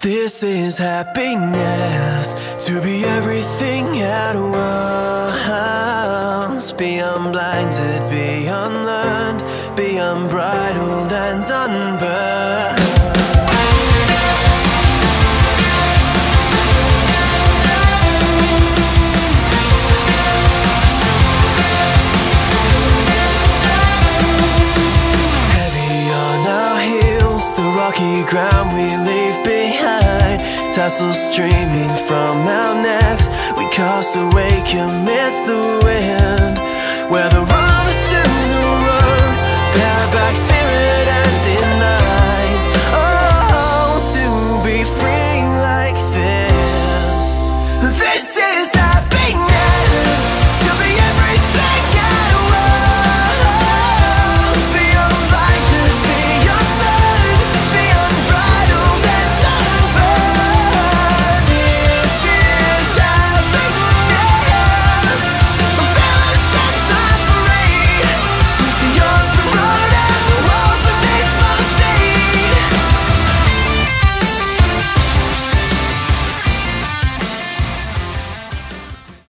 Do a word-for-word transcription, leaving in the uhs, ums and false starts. This is happiness, to be everything at once. Be unblinded, be unlearned, be unbridled and unburned. Heavy on our heels, the rocky ground we leave behind. Tassels streaming from our necks, we cast awake amidst the wind, where the